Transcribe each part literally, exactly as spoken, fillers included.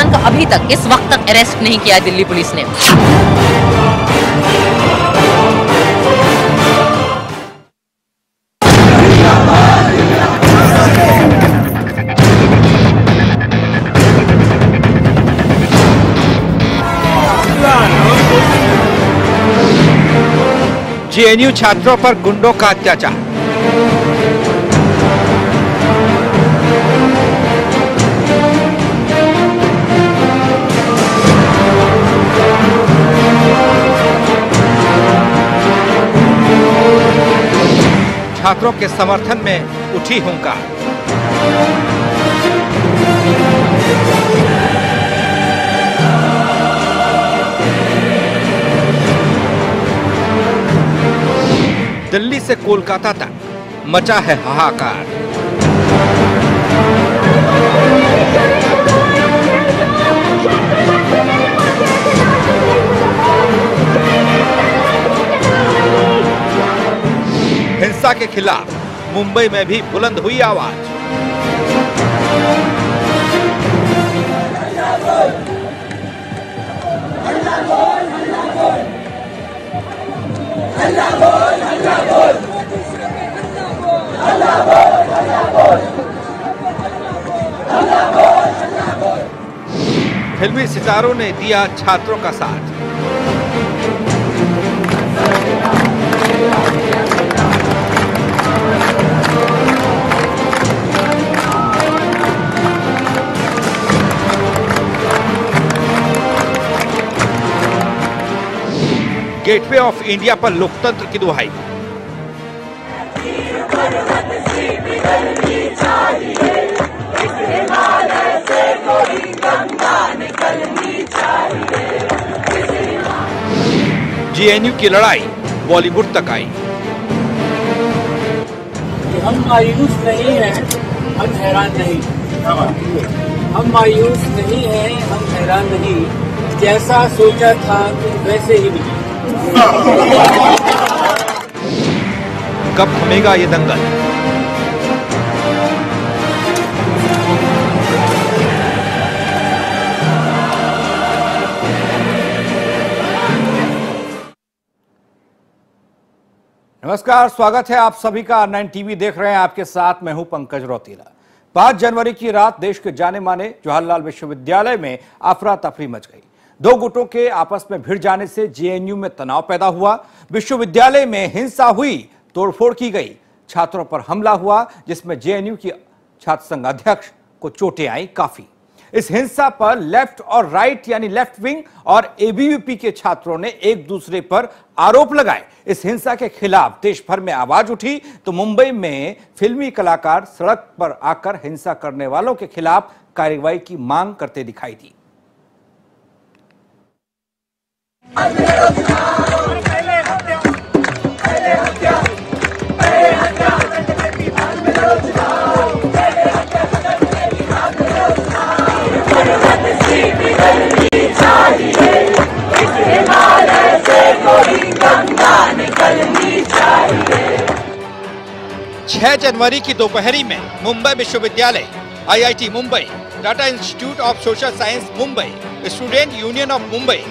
पाकिस्तान का अभी तक इस वक्त तक अरेस्ट नहीं किया दिल्ली पुलिस ने। जेएनयू छात्रों पर गुंडों का अत्याचार। छात्रों के समर्थन में उठी हुंकार। दिल्ली से कोलकाता तक मचा है हाहाकार। हिंसा के खिलाफ मुंबई में भी बुलंद हुई आवाज। फिल्मी सितारों ने दिया छात्रों का साथ। गेटवे ऑफ इंडिया पर लोकतंत्र की दुहाई। जेएनयू की लड़ाई बॉलीवुड तक आई। हम मायूस नहीं हैं, हम हैरान नहीं। हम मायूस नहीं हैं, हम हैरान नहीं। जैसा सोचा था वैसे ही मिला। कब थमेगा ये दंगल? नमस्कार, स्वागत है आप सभी का। आर नाइन टीवी देख रहे हैं, आपके साथ मैं हूं पंकज रौतीला। पांच जनवरी की रात देश के जाने माने जवाहरलाल विश्वविद्यालय में अफरा तफरी मच गई। दो गुटों के आपस में भिड़ जाने से जेएनयू में तनाव पैदा हुआ। विश्वविद्यालय में हिंसा हुई, तोड़फोड़ की गई, छात्रों पर हमला हुआ, जिसमें जेएनयू की छात्र संघ अध्यक्ष को चोटें आई काफी। इस हिंसा पर लेफ्ट और राइट यानी लेफ्ट विंग और ए बी पी के छात्रों ने एक दूसरे पर आरोप लगाए। इस हिंसा के खिलाफ देश भर में आवाज उठी तो मुंबई में फिल्मी कलाकार सड़क पर आकर हिंसा करने वालों के खिलाफ कार्रवाई की मांग करते दिखाई दी। छह जनवरी की दोपहरी में मुंबई विश्वविद्यालय, I I T Mumbai, Tata institute of social science Mumbai, student union of Mumbai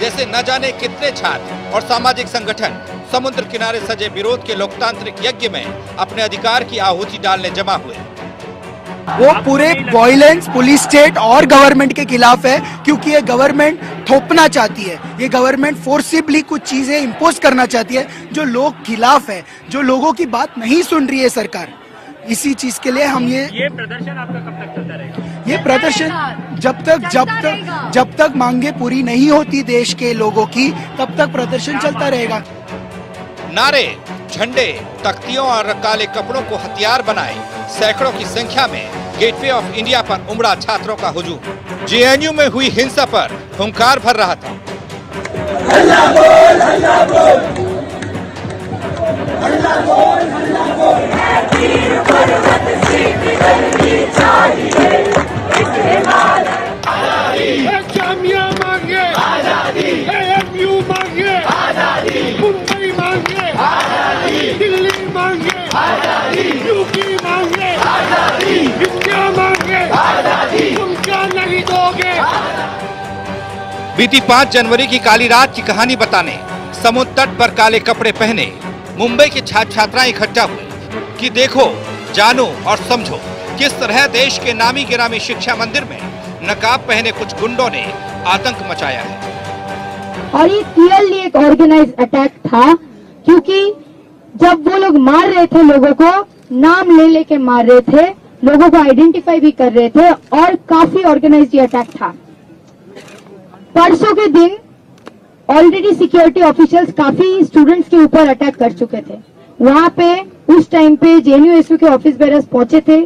जैसे न जाने कितने छात्र और सामाजिक संगठन समुद्र किनारे सजे विरोध के लोकतांत्रिक यज्ञ में अपने अधिकार की आहुति डालने जमा हुए। वो पूरे वॉयलेंस पुलिस स्टेट और गवर्नमेंट के खिलाफ है, क्योंकि ये गवर्नमेंट थोपना चाहती है, ये गवर्नमेंट फोर्सिबली कुछ चीजें इम्पोज करना चाहती है जो लोग खिलाफ है, जो लोगों की बात नहीं सुन रही है सरकार। इसी चीज के लिए हम ये ये प्रदर्शन आपका कब तक चलता रहेगा? ये प्रदर्शन जब तक जब तक जब तक मांगे पूरी नहीं होती देश के लोगों की, तब तक प्रदर्शन चलता रहेगा। नारे, झंडे, तख्तियों और काले कपड़ों को हथियार बनाए सैकड़ों की संख्या में गेटवे ऑफ इंडिया पर उमड़ा छात्रों का हुजूम। जेएनयू में हुई हिंसा पर हुंकार भर रहा था। हल्ला बोल, हल्ला बोल। आजादी, तुम क्या नहीं दोगे? बीती पाँच जनवरी की काली रात की कहानी बताने समुद्र तट पर काले कपड़े पहने मुंबई के छात्र छात्राएं इकट्ठा हुई कि देखो, जानो और समझो किस तरह देश के नामी गिरामी शिक्षा मंदिर में नकाब पहने कुछ गुंडों ने आतंक मचाया है। और ये क्लियरली एक ऑर्गेनाइज अटैक था, क्योंकि जब वो लोग मार रहे थे, लोगों को नाम ले लेके मार रहे थे, लोगों को आइडेंटिफाई भी कर रहे थे और काफी ऑर्गेनाइज ये अटैक था। परसों के दिन ऑलरेडी सिक्योरिटी ऑफिशियल्स काफी स्टूडेंट्स के ऊपर अटैक कर चुके थे। वहाँ पे उस टाइम पे जेएनयू एसयू के ऑफिस बेरस पहुंचे थे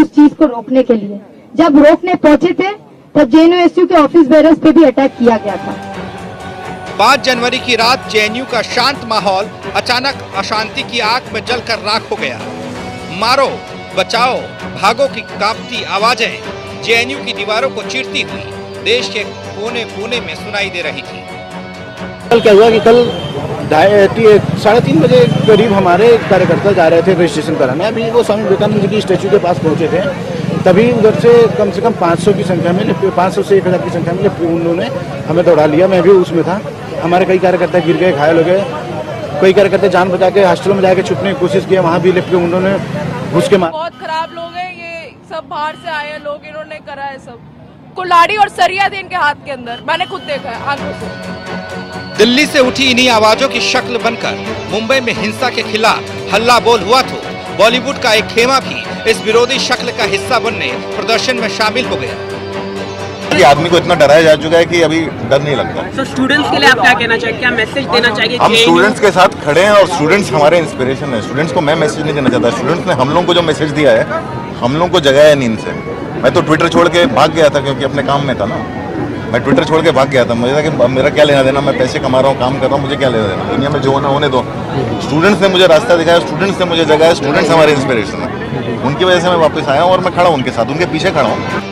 उस चीज को रोकने के लिए। जब रोकने पहुंचे थे तब जेएनयू एसयू के ऑफिस बेरस पे भी अटैक किया गया था। पाँच जनवरी की रात जेएनयू का शांत माहौल अचानक अशांति की आग में जलकर राख हो गया। मारो, बचाओ, भागो की कांपती आवाजें जेएनयू की दीवारों को चीरती हुई देश के कोने कोने में सुनाई दे रही थी। कल क्या हुआ कि कल साढ़े तीन बजे करीब हमारे कार्यकर्ता जा रहे थे रजिस्ट्रेशन कराने। अभी वो स्वामी विवेकानंद जी की स्टैचू के पास पहुंचे थे, तभी उधर से कम से कम पाँच सौ की संख्या में पाँच सौ से एक हज़ार की संख्या में उन्होंने हमें दौड़ा लिया। मैं भी उसमें था। हमारे कई कार्यकर्ता गिर गए, घायल हो गए। कई कार्यकर्ता जान बचा के हॉस्टलों में जाके छुपने की कोशिश किया, वहाँ भी लेफ्ट उन्होंने घुस के मार। बहुत खराब लोग हैं ये, सब बाहर से आए लोग, इन्होंने करा है सब। कुल्हाड़ी और सरिया थी इनके हाथ के अंदर, मैंने खुद देखा है आंखों से। दिल्ली से उठी इन्हीं आवाजों की शक्ल बनकर मुंबई में हिंसा के खिलाफ हल्ला बोल हुआ तो बॉलीवुड का एक खेमा भी इस विरोधी शक्ल का हिस्सा बनने प्रदर्शन में शामिल हो गया। आदमी को इतना डराया जा चुका है कि अभी डर नहीं लगता। तो so, स्टूडेंट्स के लिए आप क्या कहना चाहिए, क्या मैसेज देना चाहिए? हम स्टूडेंट्स के साथ खड़े हैं और स्टूडेंट्स हमारे इंस्पिरेशन है। स्टूडेंट्स को मैं मैसेज नहीं देना चाहता। स्टूडेंट्स ने हम लोगों को जो मैसेज दिया है, हम लोगों को जगाया नींद से। मैं तो ट्विटर छोड़ के भाग गया था क्योंकि अपने काम में था ना। मैं ट्विटर छोड़ के भाग गया था। मुझे था कि मेरा क्या लेना देना, मैं पैसे कमा रहा हूँ, काम कर रहा हूँ, मुझे क्या लेना देना। दुनिया में जो होना होने दो। स्टूडेंट्स ने मुझे रास्ता दिखाया, स्टूडेंट्स ने मुझे जगाया, स्टूडेंट्स हमारे इंस्पिरेशन है। उनकी वजह से मैं वापस आया हूँ और मैं खड़ा हूँ उनके साथ, उनके पीछे खड़ा हूँ।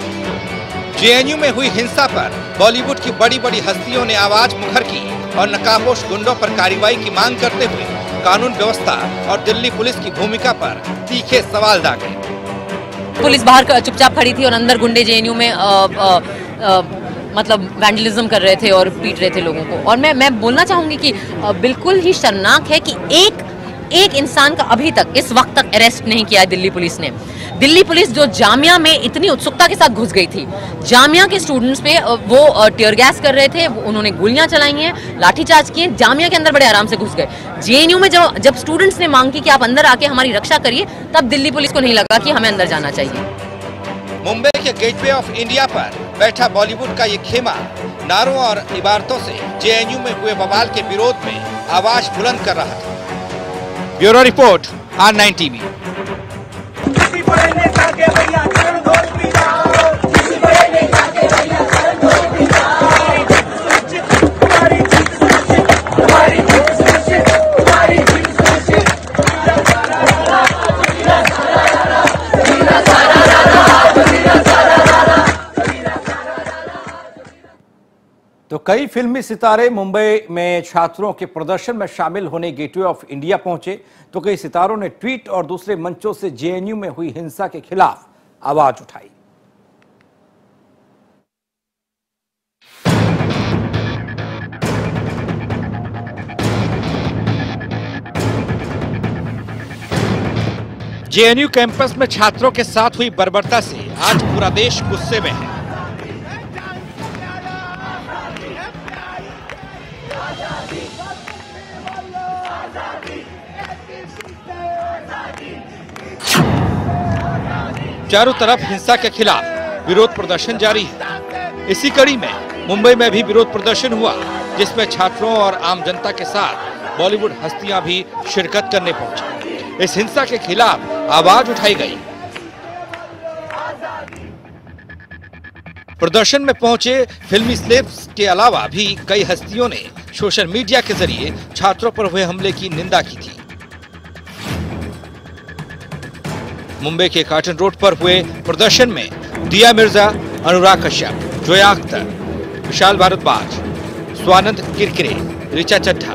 जेएनयू में हुई हिंसा पर बॉलीवुड की बड़ी बड़ी हस्तियों ने आवाज मुखर की और नकाबपोश गुंडों पर कार्रवाई की मांग करते हुए कानून व्यवस्था और दिल्ली पुलिस की भूमिका पर तीखे सवाल दागे। पुलिस बाहर चुपचाप खड़ी थी और अंदर गुंडे जेएनयू में मतलब वैंडलिज्म कर रहे थे और पीट रहे थे लोगों को। और मैं मैं बोलना चाहूँगी कि बिल्कुल ही शर्मनाक है कि एक एक इंसान का अभी तक इस वक्त तक अरेस्ट नहीं किया है दिल्ली पुलिस ने। दिल्ली पुलिस जो जामिया में इतनी उत्सुकता के साथ घुस गई थी, जामिया के स्टूडेंट्स पे वो टीयर गैस कर रहे थे, उन्होंने गोलियाँ चलाई हैं, लाठीचार्ज किए, जामिया के अंदर बड़े आराम से घुस गए। जेएनयू में जब जब स्टूडेंट्स ने मांग की कि आप अंदर आके हमारी रक्षा करिए, तब दिल्ली पुलिस को नहीं लगा कि हमें अंदर जाना चाहिए। मुंबई के गेटवे ऑफ इंडिया पर बैठा बॉलीवुड का ये खेमा नारों और इबारतों से जेएनयू में हुए बवाल के विरोध में आवाज बुलंद कर रहा था। Bureau report, R nine TV. तो कई फिल्मी सितारे मुंबई में छात्रों के प्रदर्शन में शामिल होने गेटवे ऑफ इंडिया पहुंचे तो कई सितारों ने ट्वीट और दूसरे मंचों से जेएनयू में हुई हिंसा के खिलाफ आवाज उठाई। जेएनयू कैंपस में छात्रों के साथ हुई बर्बरता से आज पूरा देश गुस्से में है। चारों तरफ हिंसा के खिलाफ विरोध प्रदर्शन जारी है। इसी कड़ी में मुंबई में भी विरोध प्रदर्शन हुआ, जिसमें छात्रों और आम जनता के साथ बॉलीवुड हस्तियां भी शिरकत करने पहुंची। इस हिंसा के खिलाफ आवाज उठाई गई। प्रदर्शन में पहुंचे फिल्मी सेलेब्स के अलावा भी कई हस्तियों ने सोशल मीडिया के जरिए छात्रों पर हुए हमले की निंदा की थी। मुंबई के कार्टन रोड पर हुए प्रदर्शन में दिया मिर्जा, अनुराग कश्यप, जोया अख्तर, विशाल भारद्वाज, स्वानंद किरकिरे, ऋचा चड्ढा,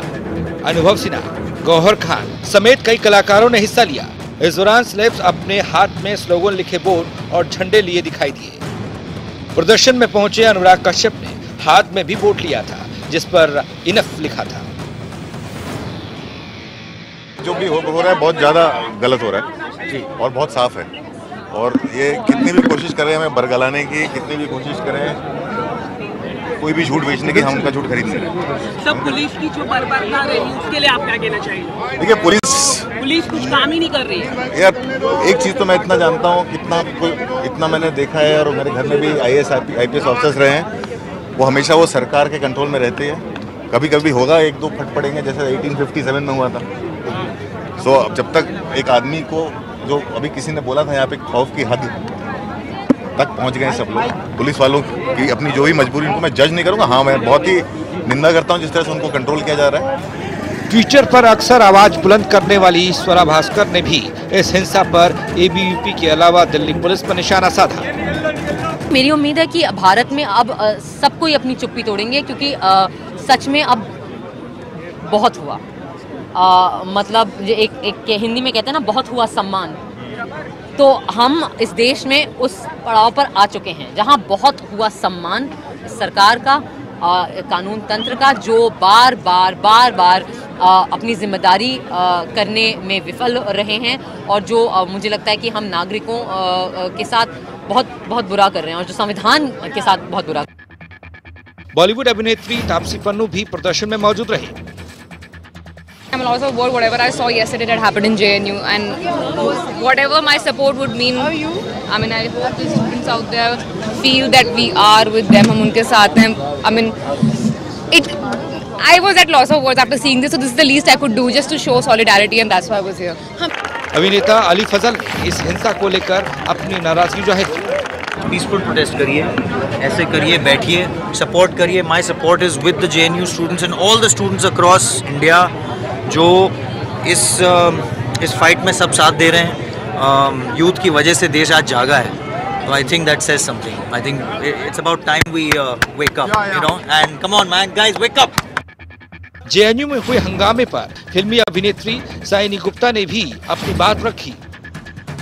अनुभव सिन्हा, गोहर खान समेत कई कलाकारों ने हिस्सा लिया। इस दौरान स्लेब्स अपने हाथ में स्लोगन लिखे बोर्ड और झंडे लिए दिखाई दिए। प्रदर्शन में पहुंचे अनुराग कश्यप ने हाथ में भी वोट लिया था जिस पर इनफ लिखा था। जो भी हो, हो रहा है बहुत ज़्यादा गलत हो रहा है और बहुत साफ है, और ये कितनी भी कोशिश करें हमें बरगलाने की, कितनी भी कोशिश करें कोई भी झूठ बेचने की, हम उनका झूठ खरीद नहीं रहे। सब पुलिस की जो बर्बरता रही उसके लिए आप क्या कहना चाहिए? देखिए पुलिस पुलिस कुछ काम ही नहीं कर रही है यार। एक चीज़ तो मैं इतना जानता हूँ, कितना इतना मैंने देखा है, और मेरे घर में भी I S I P S officers रहे हैं, वो हमेशा वो सरकार के कंट्रोल में रहते हैं। कभी कभी होगा एक दो फट पड़ेंगे, जैसे एटीन फिफ्टी सेवन में हुआ था। सो so, जब तक एक आदमी को, जो अभी किसी ने बोला था यहाँ पे, खौफ की हद तक पहुँच गए सब लोग। पुलिस वालों की अपनी जो भी मजबूरी, उनको मैं जज नहीं करूँगा। हाँ, मैं बहुत ही निंदा करता हूँ जिस तरह से उनको कंट्रोल किया जा रहा है। ट्विटर पर अक्सर आवाज़ बुलंद करने वाली स्वरा भास्कर ने भी इस हिंसा पर ए बी पी के अलावा दिल्ली पुलिस पर निशाना साधा। मेरी उम्मीद है कि भारत में अब सब कोई अपनी चुप्पी तोड़ेंगे, क्योंकि सच में अब बहुत हुआ। आ, मतलब एक एक हिंदी में कहते हैं ना, बहुत हुआ सम्मान। तो हम इस देश में उस पड़ाव पर आ चुके हैं जहां बहुत हुआ सम्मान सरकार का, आ, कानून तंत्र का, जो बार बार बार बार आ, अपनी जिम्मेदारी आ, करने में विफल रहे हैं, और जो आ, मुझे लगता है कि हम नागरिकों आ, आ, के साथ बहुत बहुत बुरा कर रहे हैं, और जो संविधान के साथ बहुत बुरा। बॉलीवुड अभिनेत्री तापसी पन्नू भी प्रदर्शन में मौजूद रही। I'm also worried whatever I saw yesterday that happened in J N U, and whatever my support would mean. I mean, I hope the students out there feel that we are with them, हम उनके साथ हैं. I mean, it. I was at loss of words after seeing this, so this is the least I could do just to show solidarity, and that's why I was here. अभिनेता अली फजल इस हिंसा को लेकर अपनी नाराजगी जाहिर की। पीसफुल प्रोटेस्ट करिए, ऐसे करिए, बैठिए, सपोर्ट करिए. My support is with the J N U students and all the students across India जो इस इस फाइट में सब साथ दे रहे हैं. यूथ की वजह से देश आज जागा है, तो I think that says something. I think it's about time we wake up, you know, and come on man, guys wake up. JNU में हुए हंगामे पर फिल्मी अभिनेत्री सायनी गुप्ता ने भी अपनी बात रखी।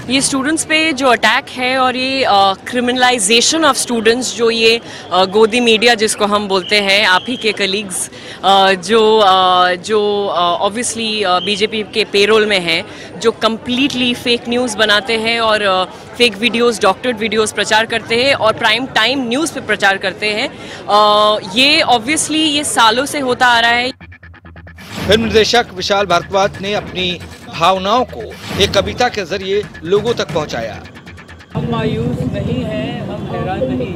ये स्टूडेंट्स पे जो अटैक है और ये क्रिमिनलाइजेशन ऑफ स्टूडेंट्स, जो ये uh, गोदी मीडिया जिसको हम बोलते हैं, आप ही के कलीग्स uh, जो uh, जो ऑब्वियसली uh, बीजेपी uh, के पेरोल में हैं, जो कम्प्लीटली फेक न्यूज़ बनाते हैं और uh, fake videos, doctored videos प्रचार करते हैं और प्राइम टाइम न्यूज़ पे प्रचार करते हैं. uh, ये ऑब्वियसली ये सालों से होता आ रहा है. फिल्म निर्देशक विशाल भारद्वाज ने अपनी भावनाओं को एक कविता के जरिए लोगों तक पहुंचाया। हम मायूस नहीं हैं, हम हैरान नहीं,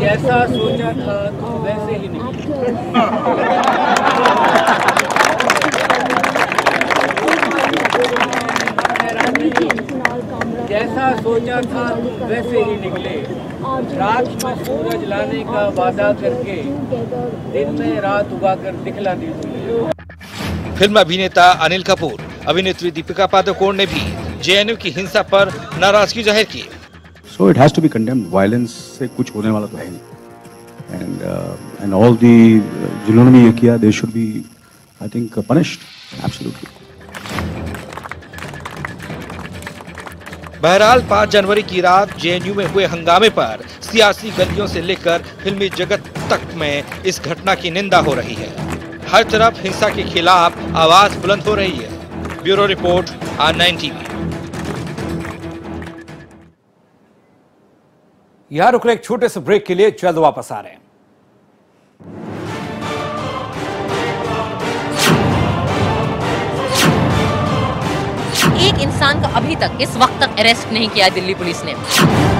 जैसा सोचा था वैसे ही निकले, जैसा सोचा था वैसे ही निकले. रात में सूरज लाने का वादा करके दिन में रात उगा कर दिखला दी तुमने. फिल्म अभिनेता अनिल कपूर, अभिनेत्री दीपिका पादुकोण ने भी जेएनयू की हिंसा पर नाराजगी जाहिर की. So it has to be condemned. Violence से कुछ होने वाला तो है नहीं, एंड एंड ऑल दी जिन्होंने भी ये किया, they should be, I think, punished absolutely. बहरहाल पाँच जनवरी की रात जेएनयू में हुए हंगामे पर सियासी गलियों से लेकर फिल्मी जगत तक में इस घटना की निंदा हो रही है. हर तरफ हिंसा के खिलाफ आवाज बुलंद हो रही है. Bureau report, R nine TV. यहां रुक रहे एक छोटे से ब्रेक के लिए, जल्द वापस आ रहे हैं. एक इंसान का अभी तक इस वक्त तक अरेस्ट नहीं किया दिल्ली पुलिस ने.